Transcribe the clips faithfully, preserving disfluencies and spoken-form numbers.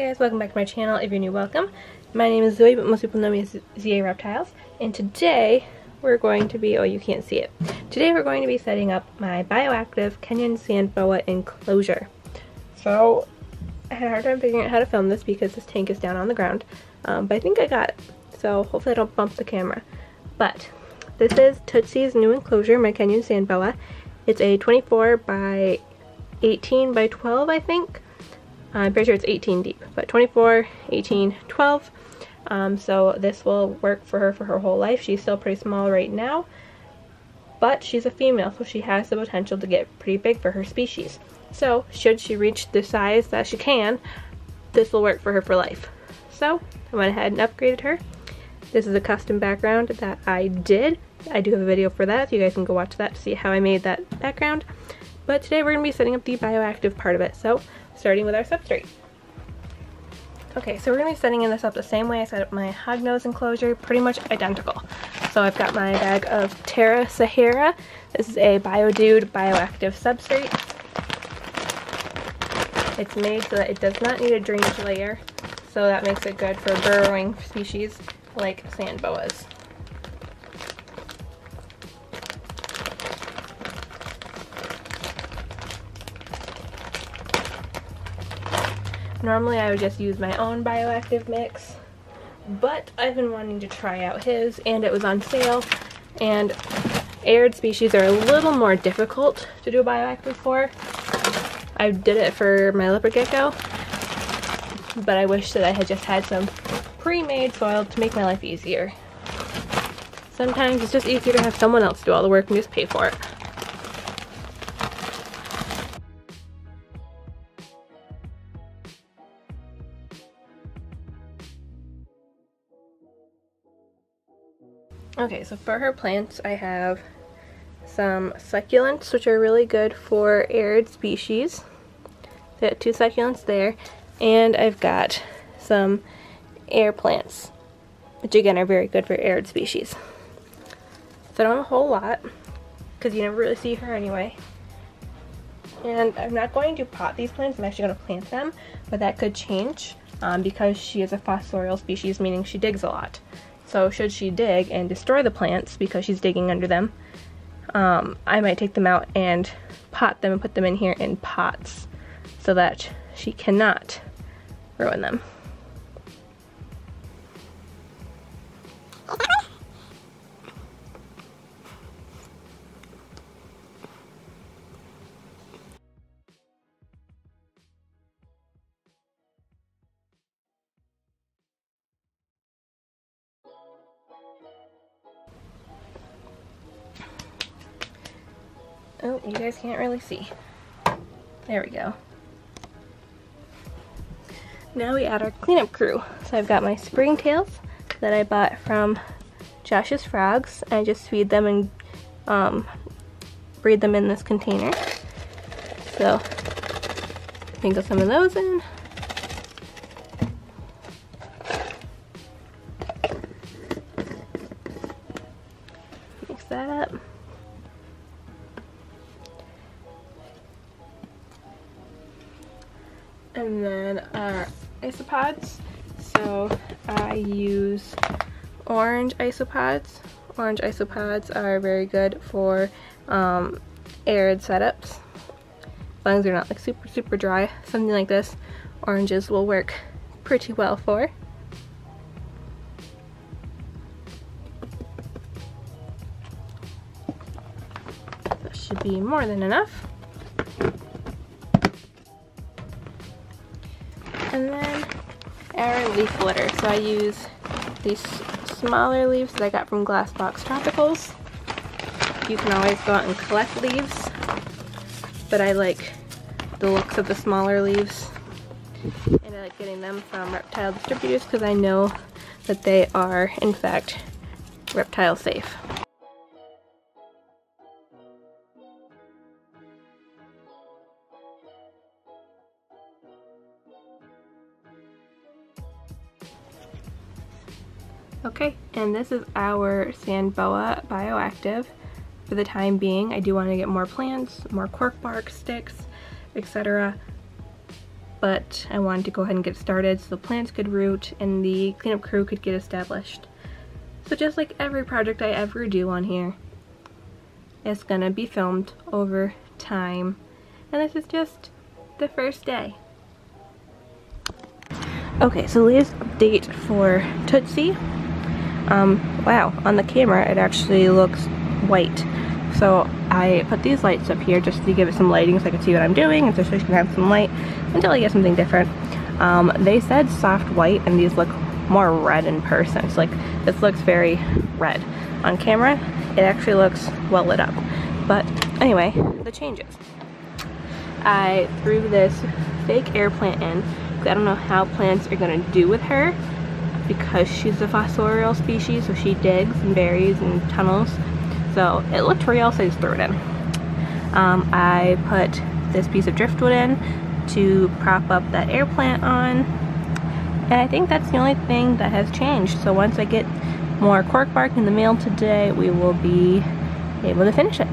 guys, welcome back to my channel. If you're new, welcome. My name is Zoe, but most people know me as Z A Reptiles, and today we're going to be, oh you can't see it, today we're going to be setting up my bioactive Kenyan Sand Boa enclosure. So I had a hard time figuring out how to film this because this tank is down on the ground, um, but I think I got it, so hopefully I don't bump the camera. But this is Tootsie's new enclosure, my Kenyan Sand Boa. It's a twenty-four by eighteen by twelve, I think. I'm pretty sure it's eighteen deep, but twenty-four, eighteen, twelve. Um, so this will work for her for her whole life. She's still pretty small right now, but she's a female, so she has the potential to get pretty big for her species. So should she reach the size that she can, this will work for her for life. So I went ahead and upgraded her. This is a custom background that I did. I do have a video for that, so you guys can go watch that to see how I made that background. But today we're going to be setting up the bioactive part of it, so starting with our substrate. Okay, so we're going to be setting this up the same way I set up my hognose enclosure, pretty much identical. So I've got my bag of Terra Sahara. This is a BioDude bioactive substrate. It's made so that it does not need a drainage layer, so that makes it good for burrowing species like sand boas. Normally I would just use my own bioactive mix, but I've been wanting to try out his, and it was on sale, and arid species are a little more difficult to do a bioactive for. I did it for my leopard gecko, but I wish that I had just had some pre-made soil to make my life easier. Sometimes it's just easier to have someone else do all the work and just pay for it. Okay, so for her plants, I have some succulents, which are really good for arid species. So I got two succulents there, and I've got some air plants, which again are very good for arid species. So I don't have a whole lot, because you never really see her anyway. And I'm not going to pot these plants, I'm actually going to plant them, but that could change um, because she is a fossorial species, meaning she digs a lot. So should she dig and destroy the plants because she's digging under them, um, I might take them out and pot them and put them in here in pots so that she cannot ruin them. Oh, you guys can't really see. There we go. Now we add our cleanup crew. So I've got my springtails that I bought from Josh's Frogs. I just feed them and um, breed them in this container. So sprinkle some of those in. Mix that up. And then our isopods. So I use orange isopods. Orange isopods are very good for um, arid setups. As long as they're not like super, super dry, something like this, oranges will work pretty well for. That should be more than enough. And then our leaf litter. So I use these smaller leaves that I got from Glass Box Tropicals. You can always go out and collect leaves, but I like the looks of the smaller leaves. And I like getting them from reptile distributors because I know that they are, in fact, reptile safe. Okay, and this is our Sand Boa bioactive for the time being. I do want to get more plants, more cork bark sticks, et cetera. but I wanted to go ahead and get started so the plants could root and the cleanup crew could get established. So just like every project I ever do on here, it's gonna be filmed over time. And this is just the first day. Okay, so latest update for Tootsie. Um, wow, on the camera it actually looks white. So I put these lights up here just to give it some lighting so I can see what I'm doing and so she can have some light until I get something different. Um, they said soft white and these look more red in person. It's like, this looks very red. On camera, it actually looks well lit up. But anyway, the changes. I threw this fake air plant in because I don't know how plants are gonna do with her because she's a fossorial species, so she digs and buries and tunnels. So it looked real, so I just threw it in. Um, I put this piece of driftwood in to prop up that air plant on. And I think that's the only thing that has changed. So once I get more cork bark in the mail today, we will be able to finish it.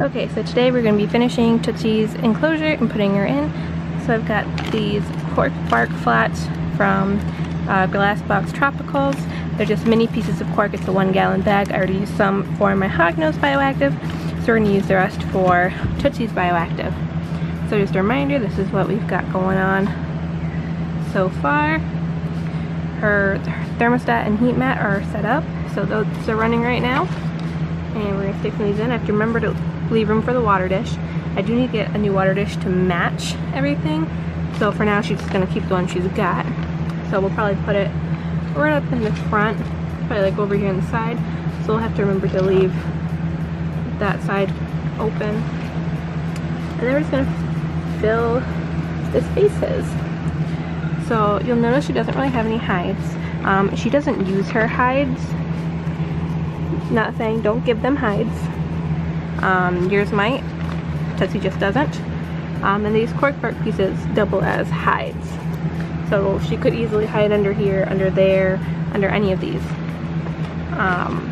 Okay, so today we're gonna be finishing Tootsie's enclosure and putting her in. So I've got these cork bark flats from uh, Glass Box Tropicals. They're just mini pieces of cork. It's a one gallon bag. I already used some for my hognose bioactive, so we're going to use the rest for Tootsie's bioactive. So just a reminder, this is what we've got going on so far. Her thermostat and heat mat are set up, so those are running right now. And we're going to stick these in. I have to remember to leave room for the water dish. I do need to get a new water dish to match everything. So for now, she's just going to keep the one she's got. So we'll probably put it right up in the front, probably like over here on the side, so we'll have to remember to leave that side open. And then we're just going to fill the spaces. So you'll notice she doesn't really have any hides. Um, she doesn't use her hides. Not saying don't give them hides. Um, yours might, Tootsie just doesn't. Um, and these cork bark pieces double as hides. So she could easily hide under here, under there, under any of these. Um,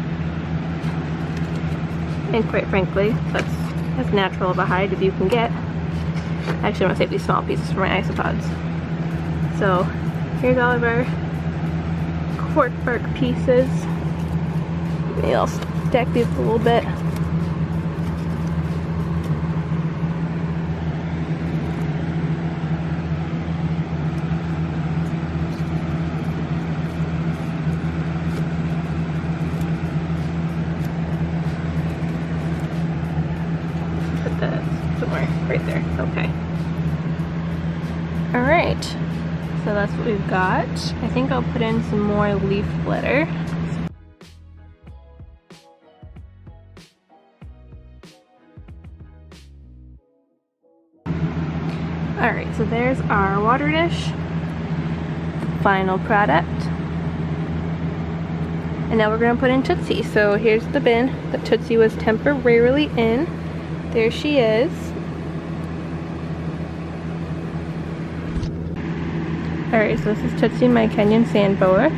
and quite frankly, that's as natural of a hide as you can get. Actually, I actually want to save these small pieces for my isopods. So here's all of our cork bark pieces. Maybe I'll stack these a little bit. Right there. Okay. Alright. So that's what we've got. I think I'll put in some more leaf litter. Alright, so there's our water dish. Final product. And now we're going to put in Tootsie. So here's the bin that Tootsie was temporarily in. There she is. Alright, so this is Tootsie, my Kenyan Sand Boa.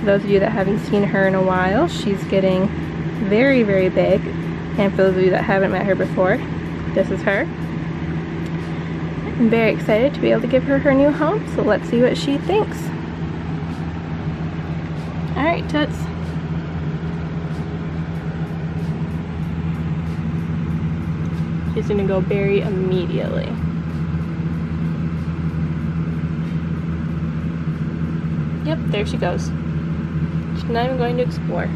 For those of you that haven't seen her in a while, she's getting very, very big. And for those of you that haven't met her before, this is her. I'm very excited to be able to give her her new home, so let's see what she thinks. Alright, Toots. She's gonna go bury immediately. Yep, there she goes. She's not even going to explore.